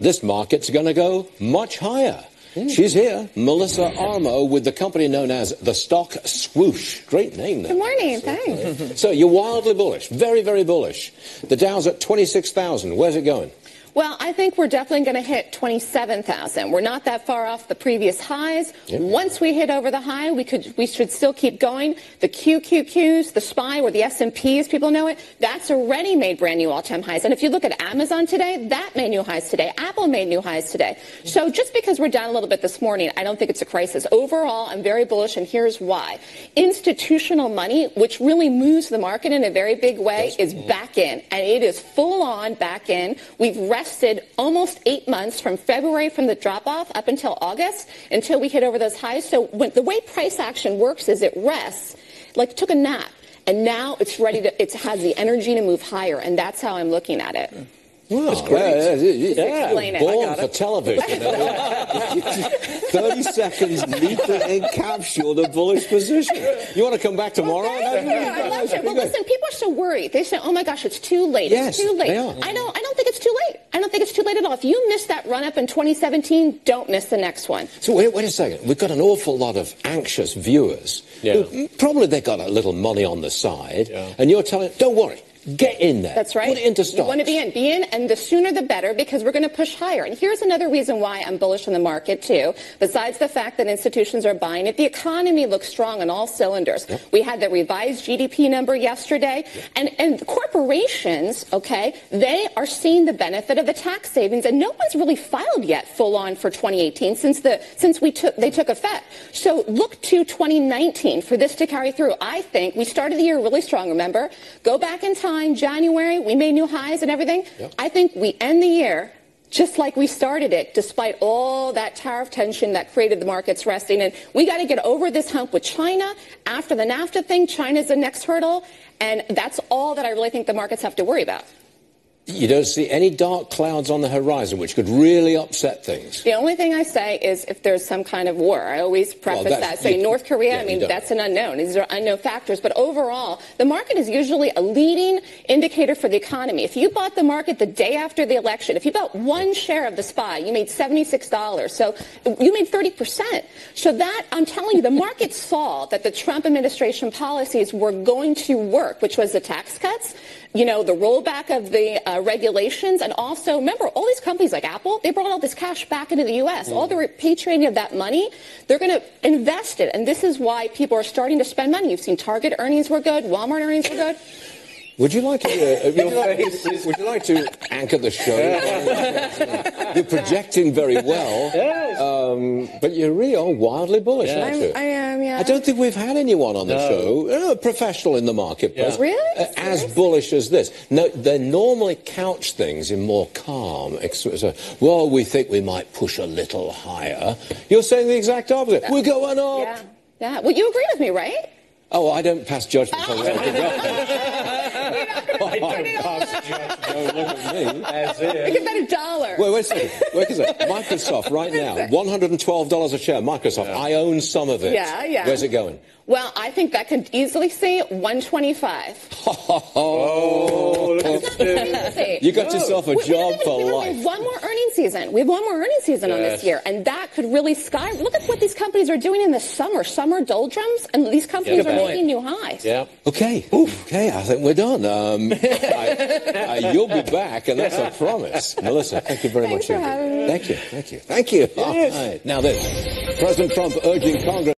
this market's going to go much higher. She's here, Melissa Armo, with the company known as The Stock Swoosh. Great name there. Good morning, thanks. So you're wildly bullish, very, very bullish. The Dow's at 26,000. Where's it going? Well, I think we're definitely going to hit 27,000. We're not that far off the previous highs. Yep. Once we hit over the high, we should still keep going. The QQQs, the SPY, or the S&Ps, people know it, that's already made brand new all-time highs. And if you look at Amazon today, that made new highs today. Apple made new highs today. So just because we're down a little bit this morning, I don't think it's a crisis. Overall, I'm very bullish, and here's why. Institutional money, which really moves the market in a very big way, is back in, and it is full-on back in. We've almost 8 months from February, from the drop-off up until August, until we hit over those highs. So when, the way price action works is it rests, like it took a nap, and now it's ready to, it has the energy to move higher, and that's how I'm looking at it. Wow, that's great. Yeah. Born for television. 30 seconds neatly encapsulated a bullish position. You want to come back tomorrow? Well, listen, people are so worried. They say, oh my gosh, it's too late. Yes, it's too late. I don't think it's too late. I don't think it's too late at all. If you missed that run-up in 2017, don't miss the next one. So wait a second. We've got an awful lot of anxious viewers. Yeah. Who, probably they've got a little money on the side, and you're telling them, don't worry. Get in there. That's right. Put it into stocks. You want to be in, and the sooner the better, because we're going to push higher. And here's another reason why I'm bullish on the market, too. Besides the fact that institutions are buying it, the economy looks strong on all cylinders. Yep. We had the revised GDP number yesterday, and corporations, they are seeing the benefit of the tax savings, and no one's really filed yet full on for 2018 since they took effect. So look to 2019 for this to carry through. I think we started the year really strong, remember? Go back in time. January, we made new highs and everything. Yep. I think we end the year just like we started it, despite all that tariff tension that created the markets resting. And we got to get over this hump with China. After the NAFTA thing, China's the next hurdle. And that's all that I really think the markets have to worry about. You don't see any dark clouds on the horizon, which could really upset things. The only thing I say is if there's some kind of war. I always preface that. Say North Korea, that's an unknown. These are unknown factors. But overall, the market is usually a leading indicator for the economy. If you bought the market the day after the election, if you bought one share of the SPY, you made $76. So you made 30%. So that, I'm telling you, the market saw that the Trump administration policies were going to work, which was the tax cuts, the rollback of the regulations, and also, remember, all these companies like Apple, they brought all this cash back into the U.S. All the repatriating of that money, they're going to invest it, and this is why people are starting to spend money. You've seen Target earnings were good, Walmart earnings were good. Would you like to, would you like to anchor the show? You're projecting very well, yes. But you really are wildly bullish, aren't you? I am, yeah. I don't think we've had anyone on the show, a professional in the marketplace, really? As bullish as this. No, they normally couch things in more calm. Well, we think we might push a little higher. You're saying the exact opposite. We're going up. Yeah. Well, you agree with me, right? Oh, I don't pass judgment on that. Don't look at me. I give that $1. Wait a second. Microsoft right now, $112 a share. Microsoft. Yeah. I own some of it. Yeah. Where's it going? Well, I think that could easily say $125. Oh, look at this. You got yourself a job for life. We have one more earnings season. We have one more earnings season on this year, and that could really skyrocket. Look at what these companies are doing in the summer doldrums, and these companies are making new highs. Yeah. Okay. Oof. Okay. I think we're done. You'll be back, and that's a promise. Melissa, thank you very much. Thanks for having me. Thank you. All right. Now, President Trump urging Congress.